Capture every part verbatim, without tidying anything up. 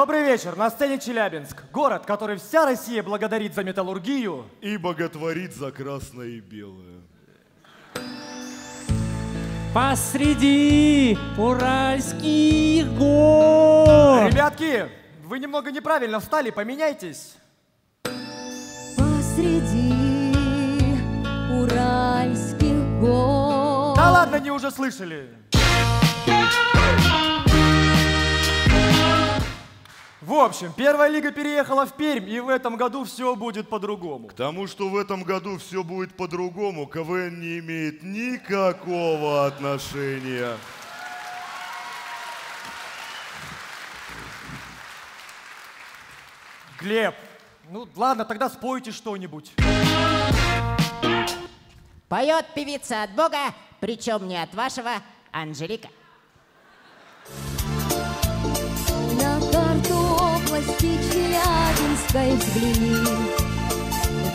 Добрый вечер. На сцене Челябинск. Город, который вся Россия благодарит за металлургию. И боготворит за красное и белое. Посреди уральских гор. Ребятки, вы немного неправильно встали, поменяйтесь. Посреди уральских гор. Да ладно, они уже слышали. В общем, первая лига переехала в Пермь, и в этом году все будет по-другому. К тому, что в этом году все будет по-другому, КВН не имеет никакого отношения. Глеб, ну ладно, тогда спойте что-нибудь. Поет певица от Бога, причем не от вашего, Анжелика. Челябинской взгляни.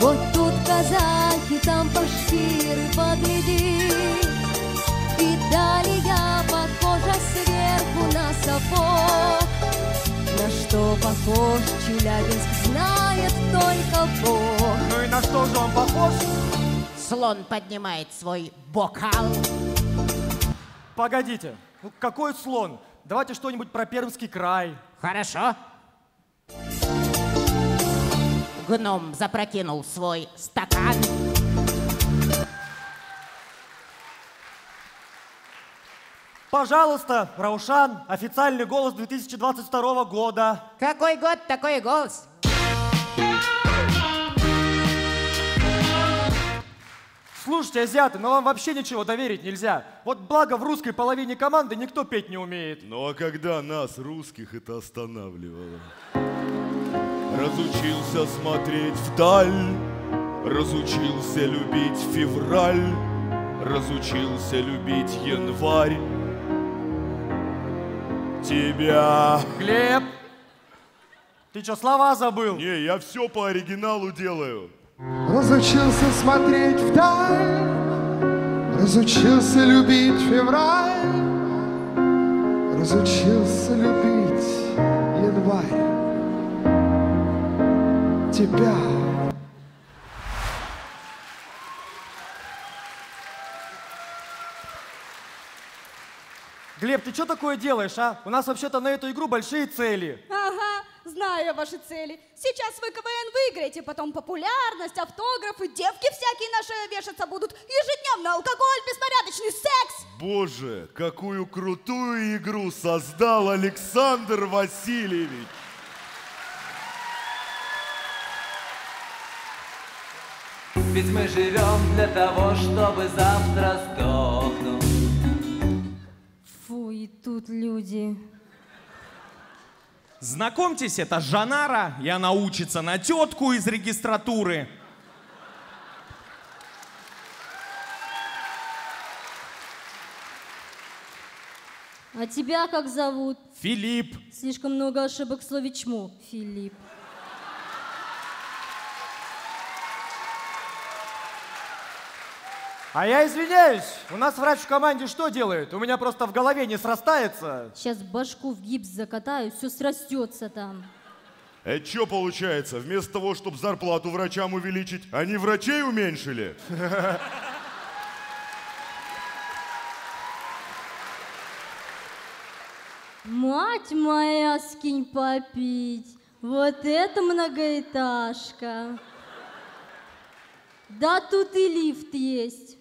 Вот тут казахи, там башкиры, погляди. И далее я похожа сверху на сапог. На что похож Челябинск, знает только Бог. Ну и на что же он похож? Слон поднимает свой бокал. Погодите, ну какой слон? Давайте что-нибудь про Пермский край. Хорошо. Гном запрокинул свой стакан. Пожалуйста, Раушан, официальный голос две тысячи двадцать второго года. Какой год, такой голос. Слушайте, азиаты, но вам вообще ничего доверить нельзя. Вот благо в русской половине команды никто петь не умеет. Ну а когда нас, русских, это останавливало? Разучился смотреть вдаль, разучился любить февраль, разучился любить январь. Тебя. Глеб, ты что, слова забыл? Не, я все по оригиналу делаю. Разучился смотреть вдаль, разучился любить февраль, разучился любить январь. Тебя. Глеб, ты что такое делаешь, а? У нас вообще-то на эту игру большие цели. Ага, знаю ваши цели. Сейчас вы КВН выиграете, потом популярность, автографы, девки всякие наши вешаться будут, ежедневно алкоголь, беспорядочный секс. Боже, какую крутую игру создал Александр Васильевич. Ведь мы живем для того, чтобы завтра сдохнуть. Фу, и тут люди. Знакомьтесь, это Жанара, и она учится на тетку из регистратуры. А тебя как зовут? Филипп. Слишком много ошибок в слове «чмо», Филипп. А я извиняюсь, у нас врач в команде что делает? У меня просто в голове не срастается. Сейчас башку в гипс закатаю, все срастется там. Это что получается? Вместо того, чтобы зарплату врачам увеличить, они врачей уменьшили? Мать моя, скинь попить. Вот это многоэтажка. Да тут и лифт есть.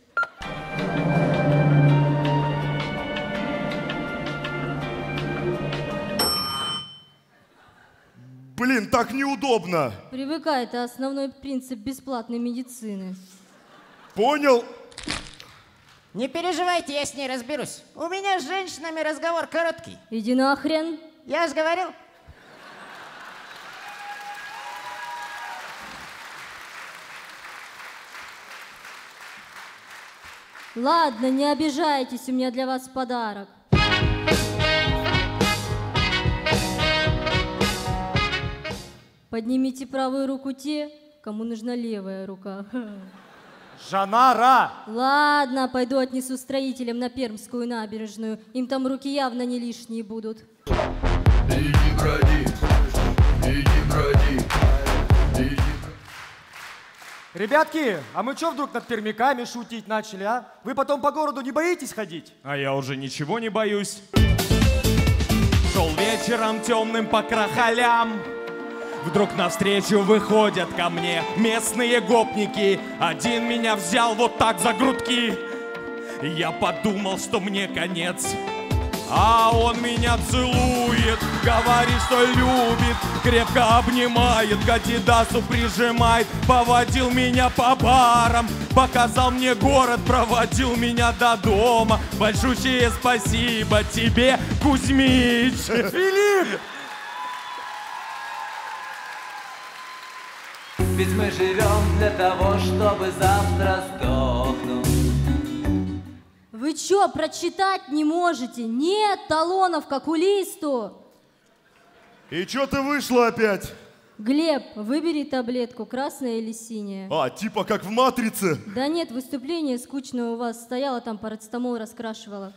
Блин, так неудобно. Привыкай, это основной принцип бесплатной медицины. Понял? Не переживайте, я с ней разберусь. У меня с женщинами разговор короткий. Иди нахрен. Я же говорил. Ладно, не обижайтесь, у меня для вас подарок. Поднимите правую руку те, кому нужна левая рука. Жанара! Ладно, пойду отнесу строителям на Пермскую набережную. Им там руки явно не лишние будут. Иди, броди. Ребятки, а мы что вдруг над пермяками шутить начали, а? Вы потом по городу не боитесь ходить? А я уже ничего не боюсь. Шел вечером темным по крахалям, вдруг навстречу выходят ко мне местные гопники. Один меня взял вот так за грудки. Я подумал, что мне конец. А он меня целует, говорит, что любит, крепко обнимает, к адидасу прижимает. Поводил меня по барам, показал мне город, проводил меня до дома. Большущее спасибо тебе, Кузьмич. Филипп! Ведь мы живем для того, чтобы завтра сдохнуть. Вы чё, прочитать не можете? Нет талонов к окулисту. И чё ты вышла опять? Глеб, выбери таблетку, красная или синяя. А, типа как в «Матрице»? Да нет, выступление скучное у вас. Стояла там, парацетамол раскрашивала.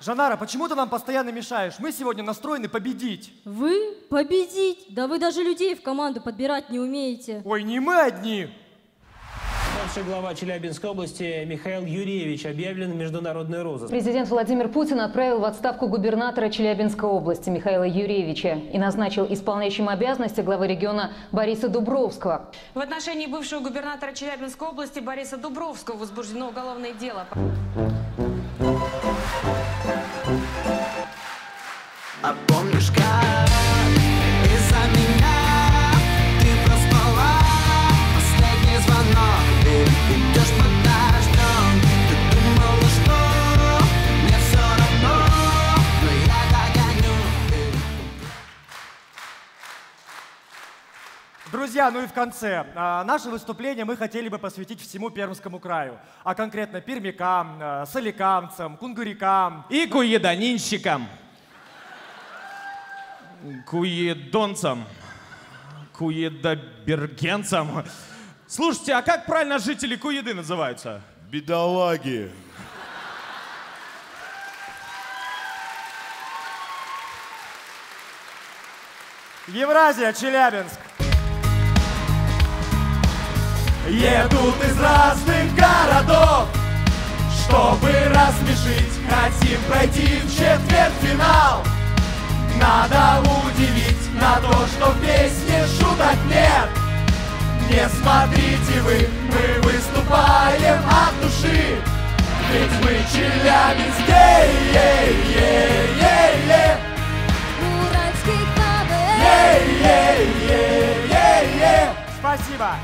Жанара, почему ты нам постоянно мешаешь? Мы сегодня настроены победить. Вы? Победить? Да вы даже людей в команду подбирать не умеете. Ой, не мы одни. Бывший глава Челябинской области Михаил Юрьевич объявлен в международный розыск. Президент Владимир Путин отправил в отставку губернатора Челябинской области Михаила Юрьевича и назначил исполняющим обязанности главы региона Бориса Дубровского. В отношении бывшего губернатора Челябинской области Бориса Дубровского возбуждено уголовное дело. А помнишь, как из-за меня ты проспала последний звонок? Идешь под дождем, ты думала, что мне все равно, но я догоню. Друзья, ну и в конце. А, наше выступление мы хотели бы посвятить всему Пермскому краю, а конкретно пермякам, соликамцам, кунгурикам и куеданинщикам. Куедонцам, куедабергенцам. Слушайте, а как правильно жители Куеды называются? Бедолаги. Евразия, Челябинск. Едут из разных городов, чтобы рассмешить. Хотим пройти в четвертьфинал. Надо удивить на то, что в песне шуток нет. Не смотрите вы, мы выступаем от души, ведь мы челябинские. Уральский КВН. Спасибо.